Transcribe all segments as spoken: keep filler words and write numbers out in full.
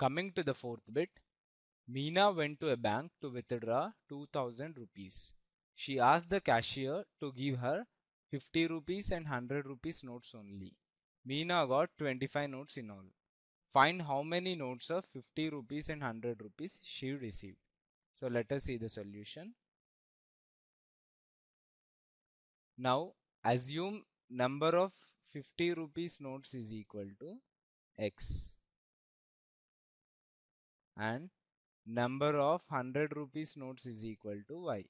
Coming to the fourth bit, Meena went to a bank to withdraw two thousand rupees. She asked the cashier to give her fifty rupees and one hundred rupees notes only. Meena got twenty-five notes in all. Find how many notes of fifty rupees and one hundred rupees she received. So let us see the solution. Now assume number of fifty rupees notes is equal to x and number of one hundred rupees notes is equal to y.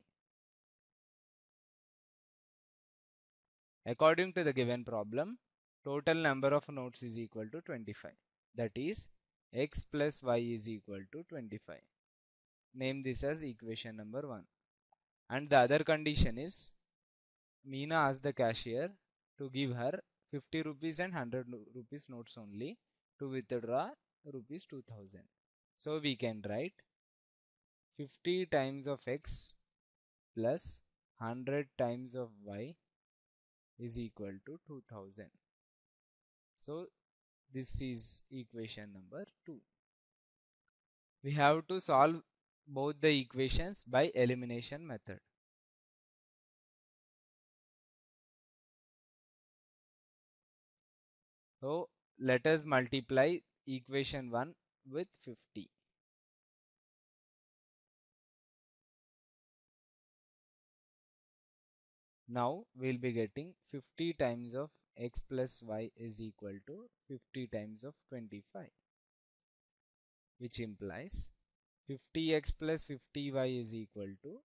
According to the given problem, total number of notes is equal to twenty-five. That is, x plus y is equal to twenty-five. Name this as equation number one. And the other condition is, Meena asked the cashier to give her fifty rupees and one hundred rupees notes only to withdraw rupees two thousand. So we can write fifty times of x plus one hundred times of y is equal to two thousand. So this is equation number two. We have to solve both the equations by elimination method. So let us multiply equation one with fifty. Now we will be getting fifty times of x plus y is equal to fifty times of twenty-five, which implies fifty x plus fifty y is equal to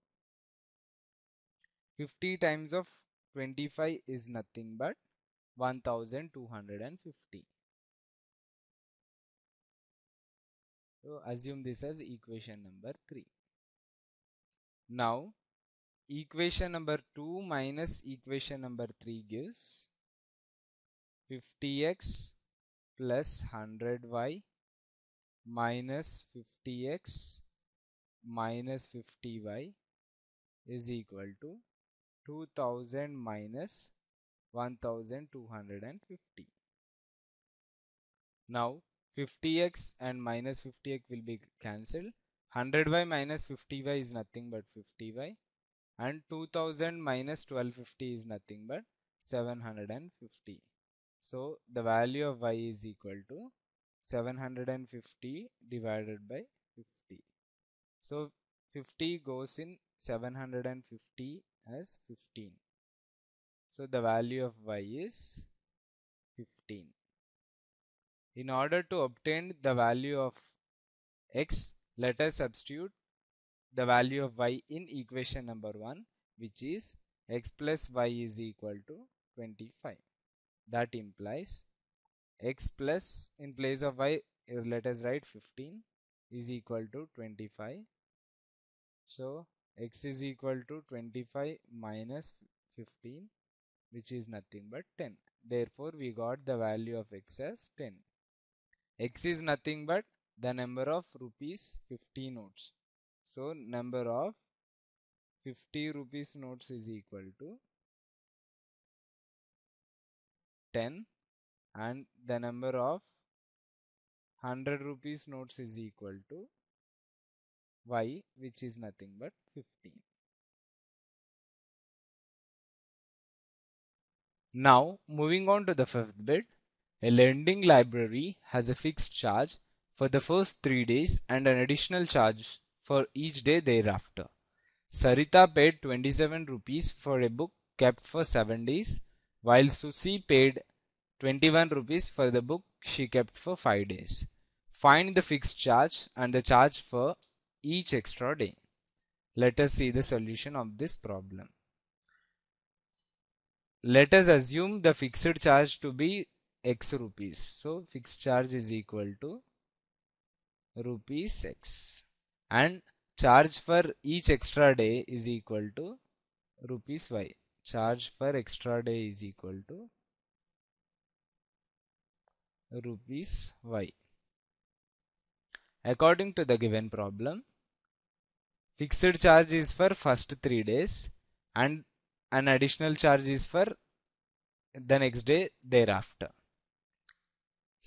fifty times of twenty-five is nothing but one thousand two hundred fifty. So assume this as equation number three. Now equation number two minus equation number three gives fifty x plus one hundred y minus fifty x minus fifty y is equal to two thousand minus one thousand two hundred fifty. Now fifty x and minus fifty x will be cancelled. one hundred y minus fifty y is nothing but fifty y, and two thousand minus twelve fifty is nothing but seven hundred fifty. So the value of y is equal to seven hundred fifty divided by fifty. So fifty goes in seven hundred fifty as fifteen. So the value of y is fifteen. In order to obtain the value of x, let us substitute the value of y in equation number one, which is x plus y is equal to twenty-five. That implies x plus, in place of y let us write fifteen, is equal to twenty-five. So x is equal to twenty-five minus fifteen, which is nothing but ten. Therefore we got the value of x as ten. X is nothing but the number of rupees fifty notes. So number of fifty rupees notes is equal to ten, and the number of one hundred rupees notes is equal to y, which is nothing but fifteen. Now moving on to the fifth bit. A lending library has a fixed charge for the first three days and an additional charge for each day thereafter. Sarita paid twenty-seven rupees for a book kept for seven days, while Susi paid twenty-one rupees for the book she kept for five days. Find the fixed charge and the charge for each extra day. Let us see the solution of this problem. Let us assume the fixed charge to be x rupees. So fixed charge is equal to rupees x, and charge for each extra day is equal to rupees y. Charge for extra day is equal to rupees y. According to the given problem, fixed charge is for first three days and an additional charge is for the next day thereafter.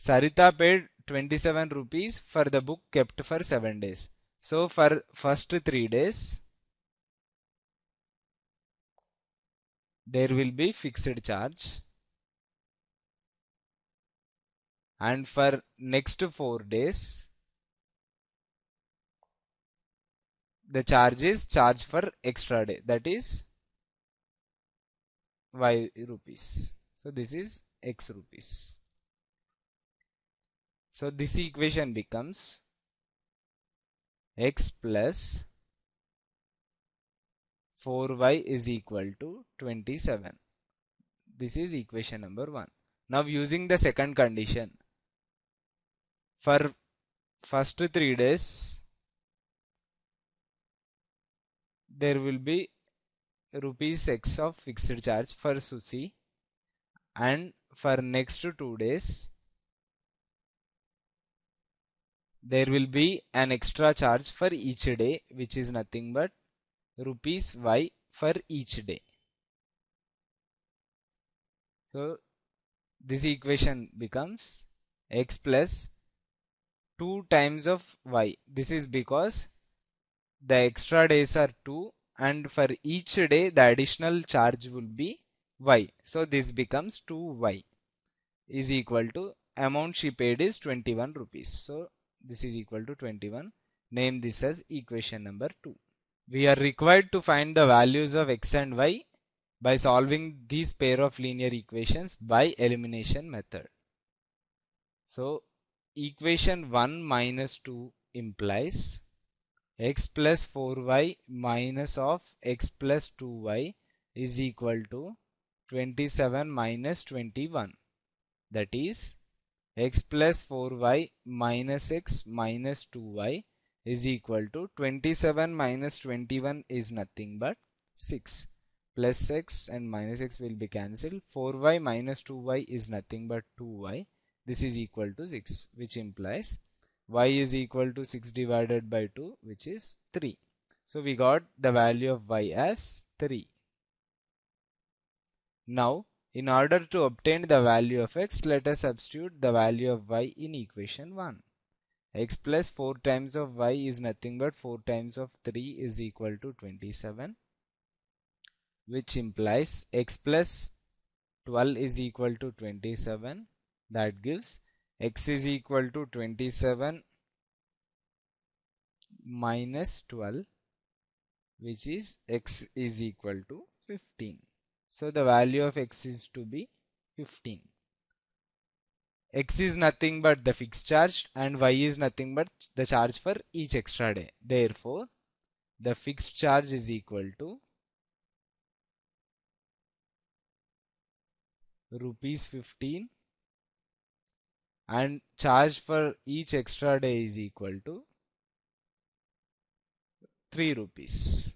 Sarita paid twenty-seven rupees for the book kept for seven days. So for first three days there will be fixed charge, and for next four days the charge is charged for extra day, that is y rupees. So this is x rupees. So this equation becomes x plus four y is equal to twenty-seven. This is equation number one. Now using the second condition, for first three days there will be rupees x of fixed charge for Susi, and for next two days there will be an extra charge for each day, which is nothing but rupees y for each day. So this equation becomes x plus two times of y. This is because the extra days are two, and for each day the additional charge will be y. So this becomes two y is equal to, amount she paid is twenty-one rupees. So this is equal to twenty-one. Name this as equation number two. We are required to find the values of x and y by solving these pair of linear equations by elimination method. So equation one minus two implies x plus four y minus of x plus two y is equal to twenty-seven minus twenty-one, that is x plus four y minus x minus two y is equal to twenty-seven minus twenty-one is nothing but six, plus x and minus x will be cancelled. four y minus two y is nothing but two y. This is equal to six, which implies y is equal to six divided by two, which is three. So we got the value of y as three. Now in order to obtain the value of x, let us substitute the value of y in equation one. X plus four times of y is nothing but four times of three is equal to twenty-seven, which implies x plus twelve is equal to twenty-seven. That gives x is equal to twenty-seven minus twelve, which is x is equal to fifteen. So the value of x is to be fifteen. X is nothing but the fixed charge, and y is nothing but the charge for each extra day. Therefore the fixed charge is equal to rupees fifteen, and charge for each extra day is equal to three rupees.